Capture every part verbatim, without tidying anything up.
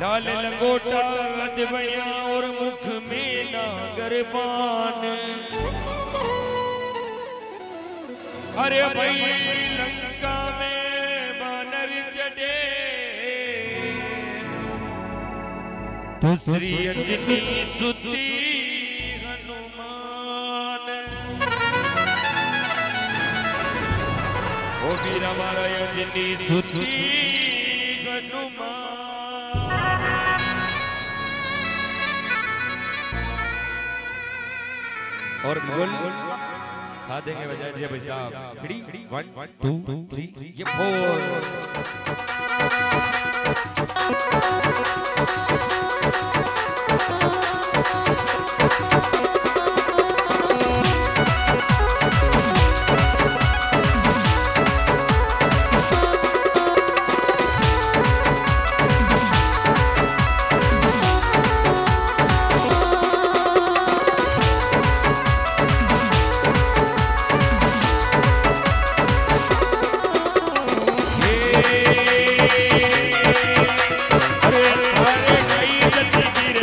लाल लंगोटा गद बनिया और मुख में नागरबान। अरे भाई लंका में बानर चढ़े, दूसरी अंजनी सुती हनुमान। ओ वीरा मारा अंजनी सुती हनुमान। और बोल साधेंगे बजाय जी भाई साहब थ्री वन टू थ्री ये फोर। अरे थारे गई गंदगी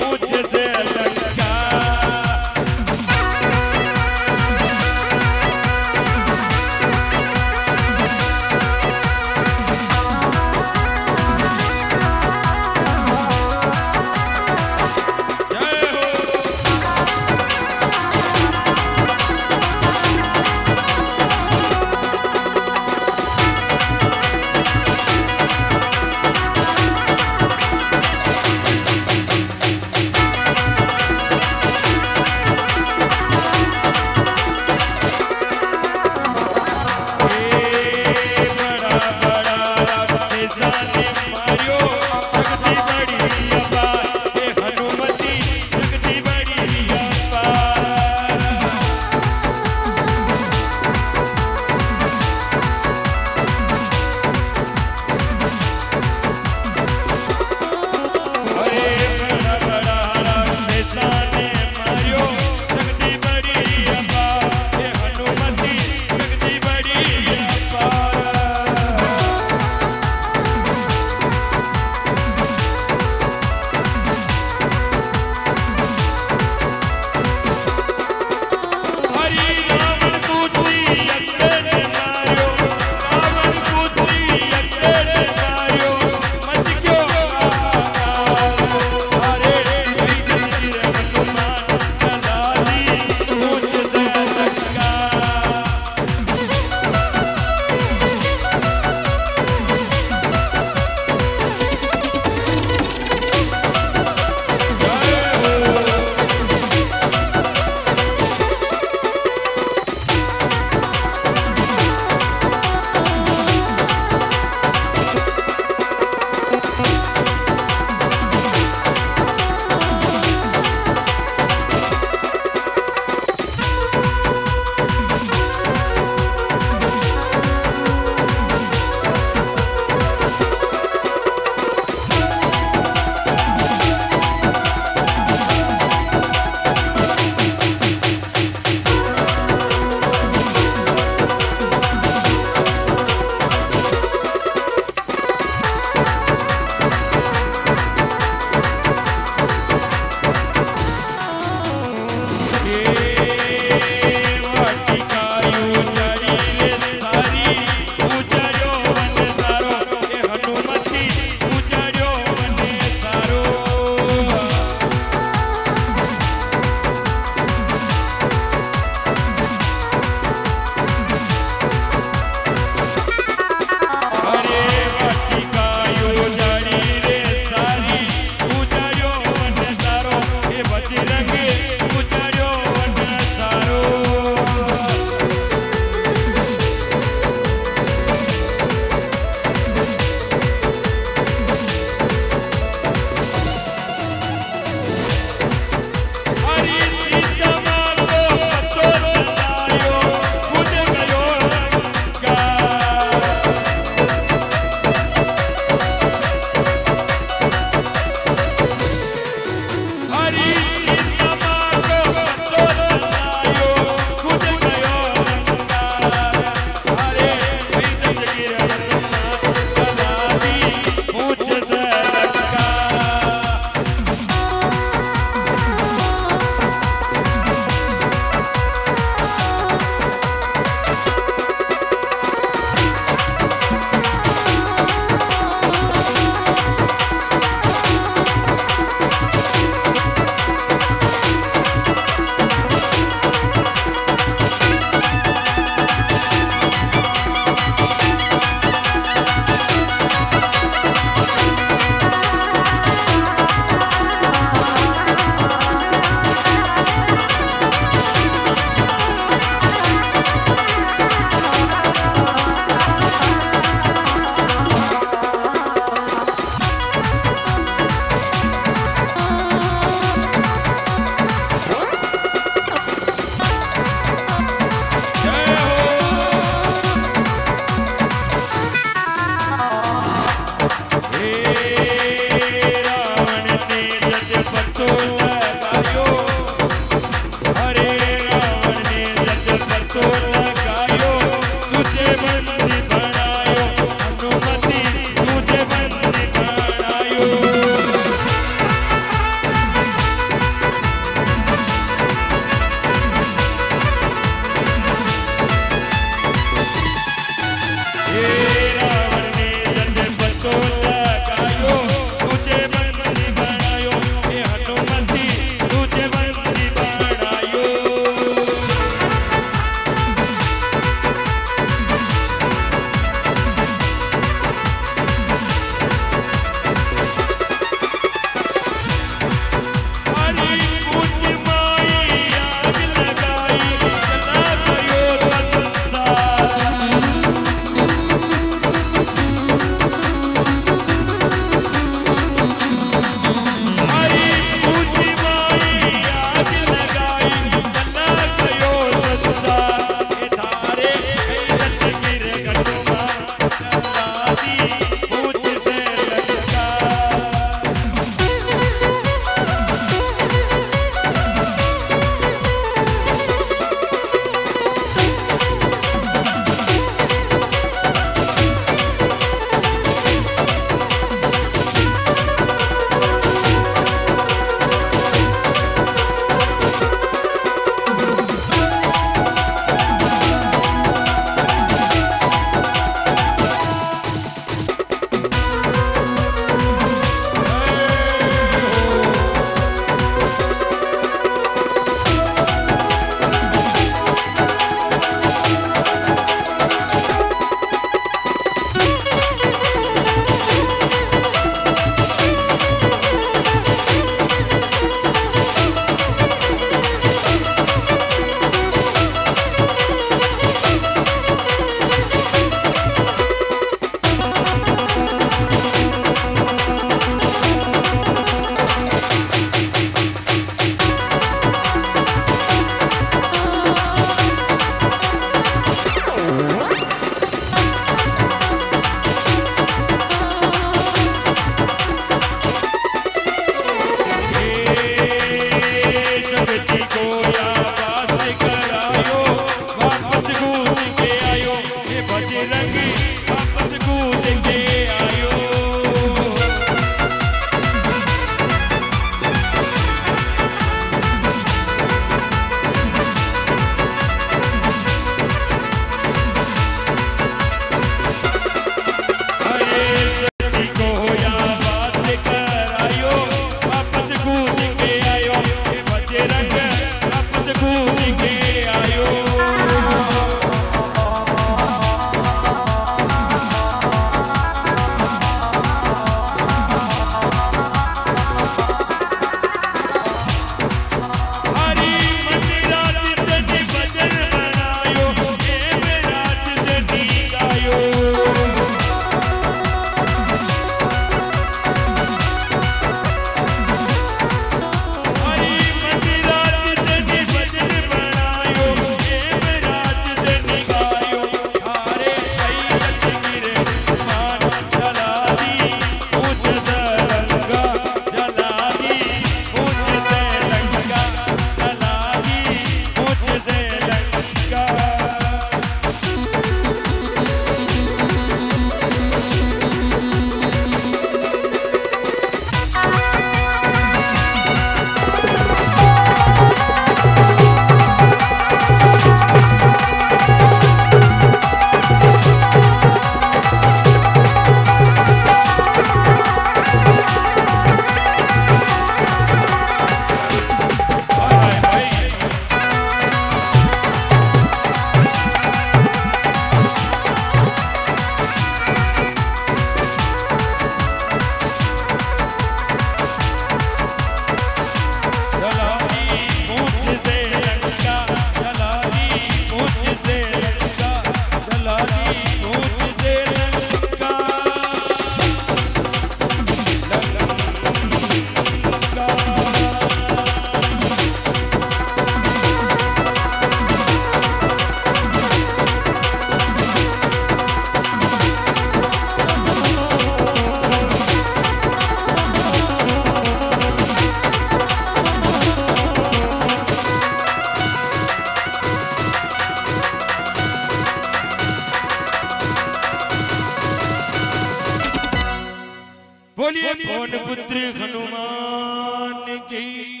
कौन पुत्र हनुमान की।